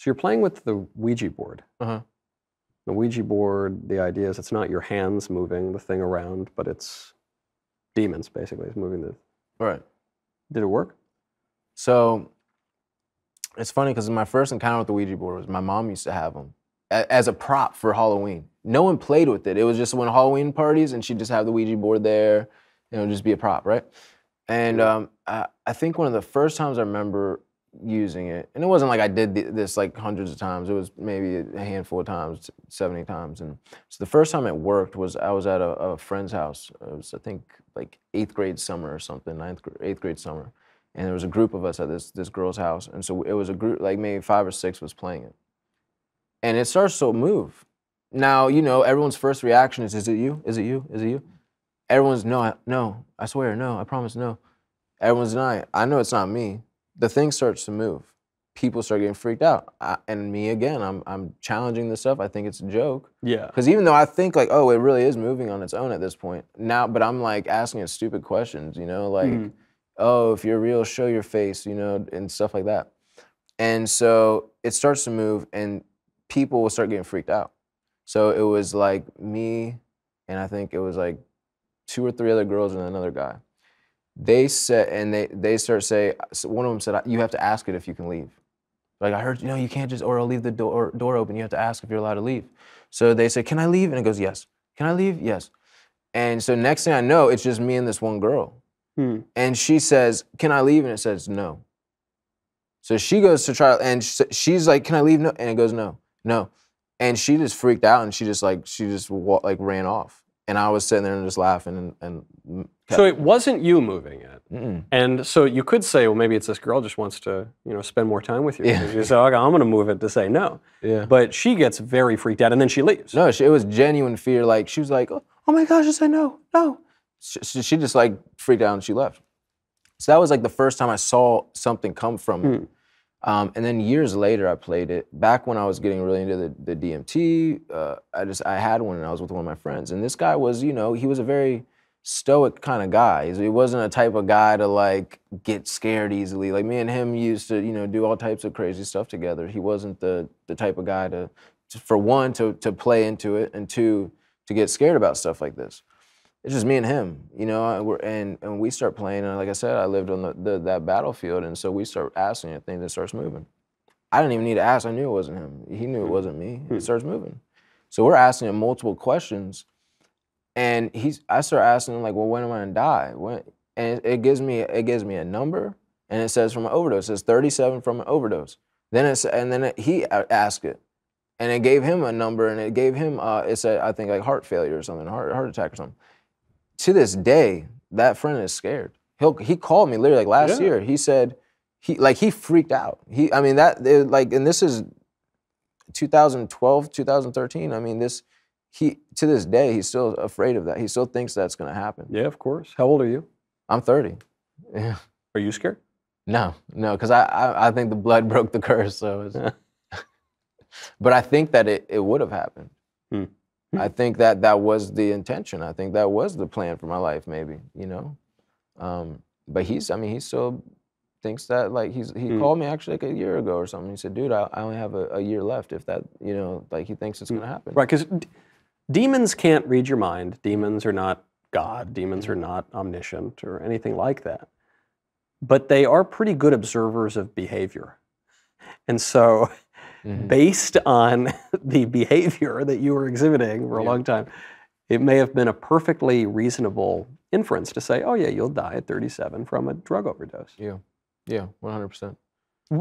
So you're playing with the Ouija board. The Ouija board, the idea is it's not your hands moving the thing around, but it's demons, basically. It's moving the... All right. Did it work? So it's funny because my first encounter with the Ouija board was my mom used to have them as a prop for Halloween. No one played with it. It was just when Halloween parties, and she'd just have the Ouija board there. And it would just be a prop, right? And I think one of the first times I remember using it, and it wasn't like I did this like hundreds of times. It was maybe a handful of times, 70 times. And so the first time it worked was I was at a friend's house. It was, I think, like 8th grade summer or something, 8th grade summer. And there was a group of us at this girl's house. And so it was a group, like maybe 5 or 6 was playing it. And it starts to move. Now, you know, everyone's first reaction is it you? Is it you? Is it you? Everyone's, no, no, I swear, no, I promise, no. Everyone's denying, I know it's not me. The thing starts to move. People start getting freaked out. And me again, I'm challenging this stuff. I think it's a joke. Yeah. Because even though I think like, oh, it really is moving on its own at this point. Now, but I'm like asking it stupid questions, you know, like, oh, if you're real, show your face, you know, and stuff like that. And so it starts to move and people will start getting freaked out. So it was like me, and I think it was like 2 or 3 other girls and another guy. They said, and they start say, one of them said, you have to ask it if you can leave. Like, I heard, you know, you can't just, or I'll leave the door open. You have to ask if you're allowed to leave. So they say, can I leave? And it goes, yes. Can I leave? Yes. And so next thing I know, it's just me and this one girl. And she says, can I leave? And it says, no. So she goes to try, and she's like, can I leave? No. And it goes, no, no. And she just freaked out, and she just ran off. And I was sitting there and just laughing. And so it wasn't you moving it. And so you could say, well, maybe it's this girl just wants to, you know, spend more time with you. Yeah. You say, okay, I'm going to move it to say no. Yeah. But she gets very freaked out, and then she leaves. No, it was genuine fear. Like, she was like, oh my gosh, I said no, no. She just, like, freaked out, and she left. So that was, like, the first time I saw something come from it. And then years later, I played it. Back when I was getting really into the DMT, I had one, and I was with one of my friends. And this guy was, you know, he was a very stoic kind of guy. He wasn't a type of guy to, like, get scared easily. Like, me and him used to, you know, do all types of crazy stuff together. He wasn't the type of guy to for one, to play into it, and two, to get scared about stuff like this. It's just me and him, you know, and we start playing, and like I said, I lived on that battlefield, and so we start asking it, things, it starts moving. I didn't even need to ask, I knew it wasn't him. He knew it wasn't me, it starts moving. So we're asking him multiple questions, and I start asking him, like, well, when am I gonna die? When? And it gives me a number, and it says from an overdose, it says 37 from an overdose. Then he asked it, and it gave him a number, and it gave him, it said, I think, like, heart failure or something, heart attack or something. To this day, that friend is scared. He called me literally like last year. He said, he freaked out. I mean, and this is 2012, 2013. I mean, to this day, he's still afraid of that. He still thinks that's gonna happen. Yeah, of course. How old are you? I'm 30. Yeah. Are you scared? No, no, because I think the blood broke the curse, so it's... But I think that it would have happened. I think that was the intention. I think that was the plan for my life, maybe, you know? But he still thinks that, like, he called me actually like a year ago or something. He said, dude, I only have a year left if that, you know, like, he thinks it's gonna happen. Right, because demons can't read your mind. Demons are not God. Demons are not omniscient or anything like that. But they are pretty good observers of behavior. And so... based on the behavior that you were exhibiting for a long time, it may have been a perfectly reasonable inference to say, oh yeah, you'll die at 37 from a drug overdose. Yeah, yeah, 100%.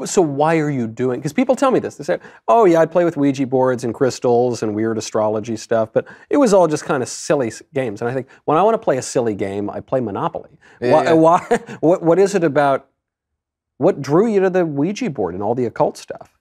So why are you doing, because people tell me this, they say, oh yeah, I'd play with Ouija boards and crystals and weird astrology stuff, but it was all just kind of silly games. And I think, when I want to play a silly game, I play Monopoly. Yeah, what is it about, what drew you to the Ouija board and all the occult stuff?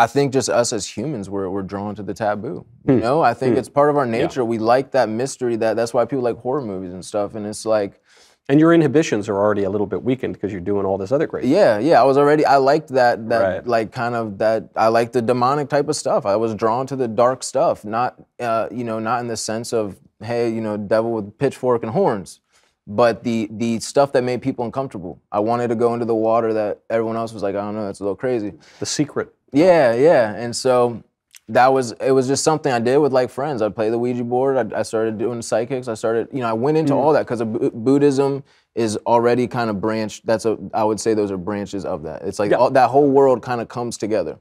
I think just us as humans, we're drawn to the taboo. You know, I think it's part of our nature. Yeah. We like that mystery. That's why people like horror movies and stuff. And it's like, and your inhibitions are already a little bit weakened because you're doing all this other crazy. Yeah, yeah. I liked that right. Like kind of that. I liked the demonic type of stuff. I was drawn to the dark stuff. Not you know, not in the sense of, hey, you know, devil with pitchfork and horns, but the stuff that made people uncomfortable. I wanted to go into the water that everyone else was like, I don't know, that's a little crazy. The Secret. Yeah, yeah. And so that was, it was just something I did with like friends. I'd play the Ouija board. I started doing psychics. I started, you know, I went into all that because Buddhism is already kind of branched. That's a, I would say those are branches of that. It's like all, that whole world kind of comes together.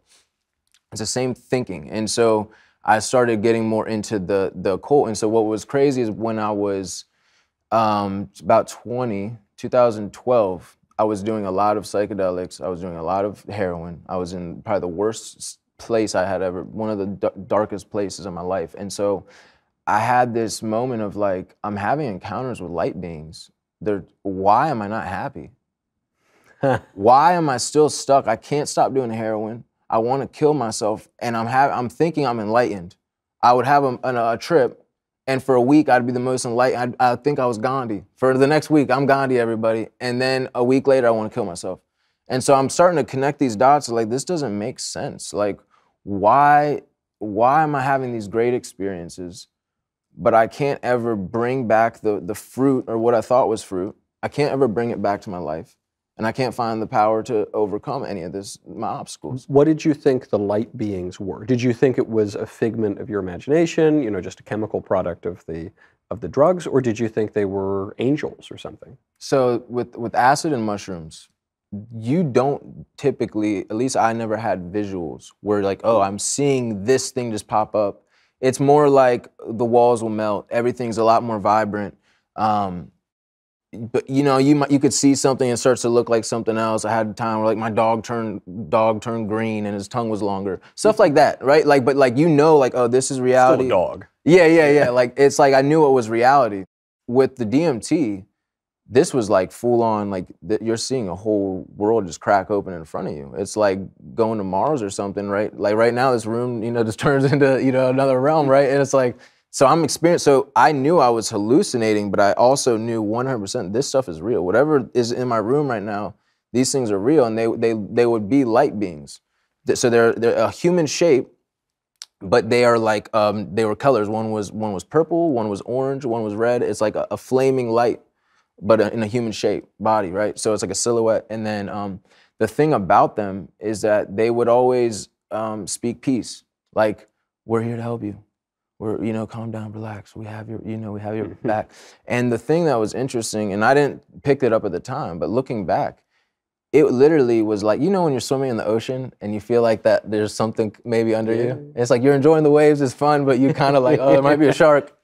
It's the same thinking. And so I started getting more into the occult. And so what was crazy is when I was about 2012, I was doing a lot of psychedelics. I was doing a lot of heroin. I was in probably the worst place I had ever, one of the darkest places in my life. And so I had this moment of like, I'm having encounters with light beings. They're, why am I not happy? Why am I still stuck? I can't stop doing heroin. I want to kill myself, and I'm thinking I'm enlightened. I would have a trip, and for a week I'd be the most enlightened. I think I was Gandhi. For the next week, I'm Gandhi, everybody. And then a week later, I want to kill myself. And so I'm starting to connect these dots. Like, this doesn't make sense. Like, why am I having these great experiences, but I can't ever bring back the fruit or what I thought was fruit? I can't ever bring it back to my life. And I can't find the power to overcome any of this, my obstacles. What did you think the light beings were? Did you think it was a figment of your imagination, you know, just a chemical product of the drugs, or did you think they were angels or something? So with acid and mushrooms, you don't typically, at least I never had visuals where like, oh, I'm seeing this thing just pop up. It's more like the walls will melt. Everything's a lot more vibrant. But you know, you could see something and starts to look like something else. I had a time where like my dog turned green and his tongue was longer. Stuff like that, right? Like, but like, you know, like, oh, this is reality. Still a dog. Yeah, yeah, yeah. Like, it's like I knew it was reality. With the DMT, this was like full on, like you're seeing a whole world just crack open in front of you. It's like going to Mars or something, right? Like right now, this room, you know, just turns into, you know, another realm, right? And it's like, so I'm experienced, so I knew I was hallucinating, but I also knew 100% this stuff is real. Whatever is in my room right now, these things are real, and they would be light beings. So they're a human shape, but they are like, they were colors. One was purple, one was orange, one was red. It's like a flaming light, but in a human shape body, right? So it's like a silhouette. And then the thing about them is that they would always speak peace. Like, we're here to help you. We're, you know, calm down, relax. We have your, you know, we have your back. And the thing that was interesting, and I didn't pick it up at the time, but looking back, it literally was like, you know, when you're swimming in the ocean and you feel like that there's something maybe under you. And it's like, you're enjoying the waves, it's fun, but you kind of like, oh, there might be a shark.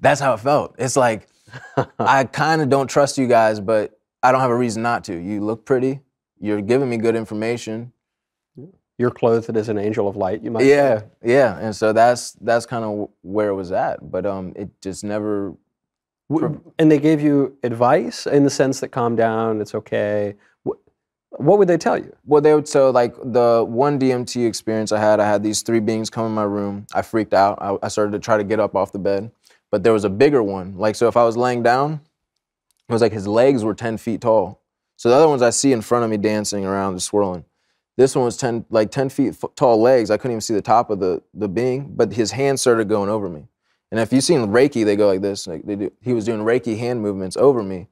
That's how it felt. It's like, I kind of don't trust you guys, but I don't have a reason not to. You look pretty. You're giving me good information. You're clothed as an angel of light, you might say. Yeah, and so that's kind of where it was at, but it just never... And they gave you advice in the sense that calm down, it's okay. What would they tell you? Well, they would, so like the one DMT experience I had these three beings come in my room. I freaked out. I started to try to get up off the bed, but there was a bigger one. Like, so if I was laying down, it was like his legs were 10 feet tall. So the other ones I see in front of me dancing around, just swirling. This one was 10 feet tall legs. I couldn't even see the top of the being, but his hands started going over me. And if you've seen Reiki, they go like this. Like they do. He was doing Reiki hand movements over me,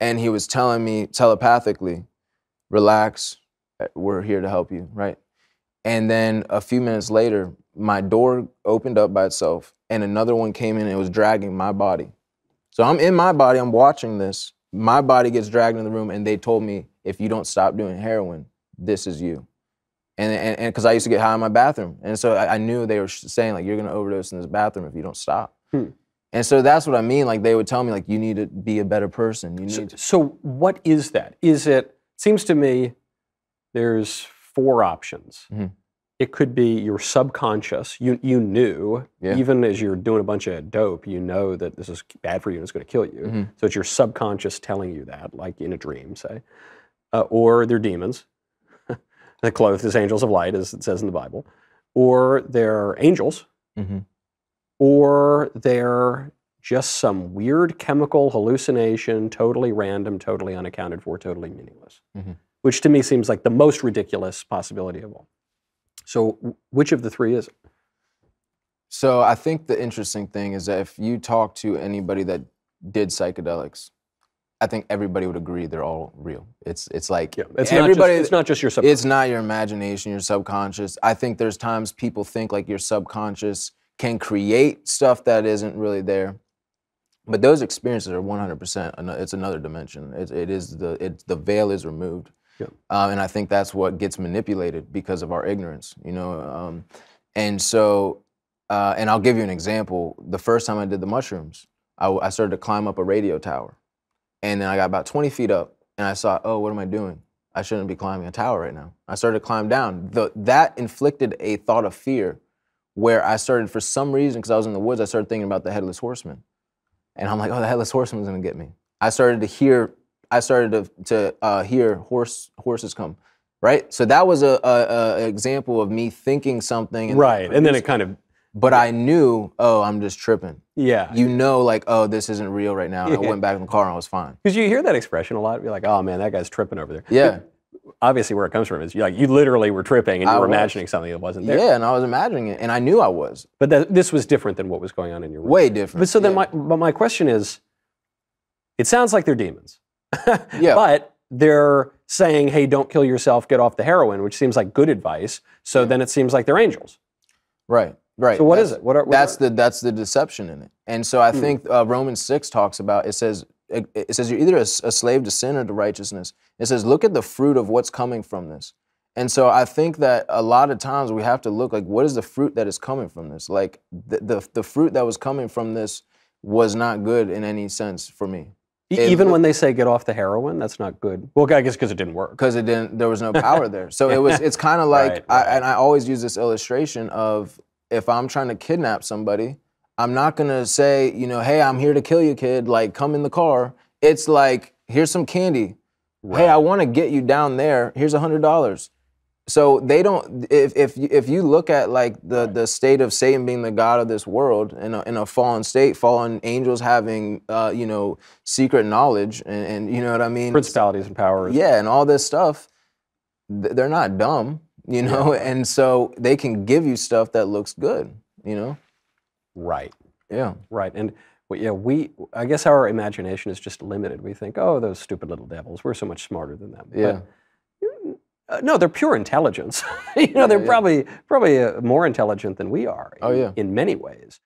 and he was telling me telepathically, relax, we're here to help you, right? And then a few minutes later, my door opened up by itself, and another one came in and was dragging my body. So I'm in my body, I'm watching this. My body gets dragged in the room, and they told me, if you don't stop doing heroin, this is you. And because I used to get high in my bathroom. And so I knew they were saying, like, you're going to overdose in this bathroom if you don't stop. And so that's what I mean. Like, they would tell me, like, you need to be a better person. You need so what is that? Is it, seems to me there's four options. It could be your subconscious. You knew, even as you're doing a bunch of dope, you know that this is bad for you and it's going to kill you. So it's your subconscious telling you that, like in a dream, say. Or they're demons. They're clothed as angels of light, as it says in the Bible, or they're angels, or they're just some weird chemical hallucination, totally random, totally unaccounted for, totally meaningless, which to me seems like the most ridiculous possibility of all. So which of the three is it? So I think the interesting thing is that if you talk to anybody that did psychedelics, I think everybody would agree they're all real. It's like it's not just your subconscious. It's not your imagination, your subconscious. I think there's times people think like your subconscious can create stuff that isn't really there. But those experiences are 100%. It's another dimension. The veil is removed, and I think that's what gets manipulated because of our ignorance, you know. And so, and I'll give you an example. The first time I did the mushrooms, I started to climb up a radio tower, and then I got about 20 feet up, and I saw, oh, what am I doing? I shouldn't be climbing a tower right now. I started to climb down. That inflicted a thought of fear, where I started, for some reason, because I was in the woods, I started thinking about the headless horseman. And I'm like, oh, the headless horseman's gonna get me. I started to hear horses come, right? So that was a example of me thinking something. And right, and then it kind of. But I knew, oh, I'm just tripping. Yeah. You know, like, oh, this isn't real right now. Yeah. I went back in the car and I was fine. Because you hear that expression a lot. You're like, oh man, that guy's tripping over there. Yeah. But obviously, where it comes from is like you literally were tripping and you were imagining something that wasn't there. Yeah, and I was imagining it, and I knew I was. But this was different than what was going on in your room. Way different. But so then, my question is, it sounds like they're demons. Yeah. But they're saying, hey, don't kill yourself, get off the heroin, which seems like good advice. So then it seems like they're angels. Right. Right. So what is it? That's the deception in it. And so I think Romans 6 talks about, it says you're either a slave to sin or to righteousness. It says, look at the fruit of what's coming from this. And so I think that a lot of times we have to look like, what is the fruit that is coming from this? Like the fruit that was coming from this was not good in any sense for me. Even when they say get off the heroin, that's not good. Well, I guess because it didn't work. Because it didn't, there was no power there. So it's kind of like, I always use this illustration of, if I'm trying to kidnap somebody, I'm not gonna say, you know, hey, I'm here to kill you, kid, like, come in the car. It's like, here's some candy. Right. Hey, I wanna get you down there, here's $100. So they don't, if you look at like the state of Satan being the god of this world in a fallen state, fallen angels having, you know, secret knowledge and you know what I mean? Principalities and powers. Yeah, and all this stuff, they're not dumb. You know, and so they can give you stuff that looks good, you know? Right. Yeah. Right. And I guess our imagination is just limited. We think, oh, those stupid little devils, we're so much smarter than them. Yeah. But, no, they're pure intelligence. You know, they're probably more intelligent than we are in many ways.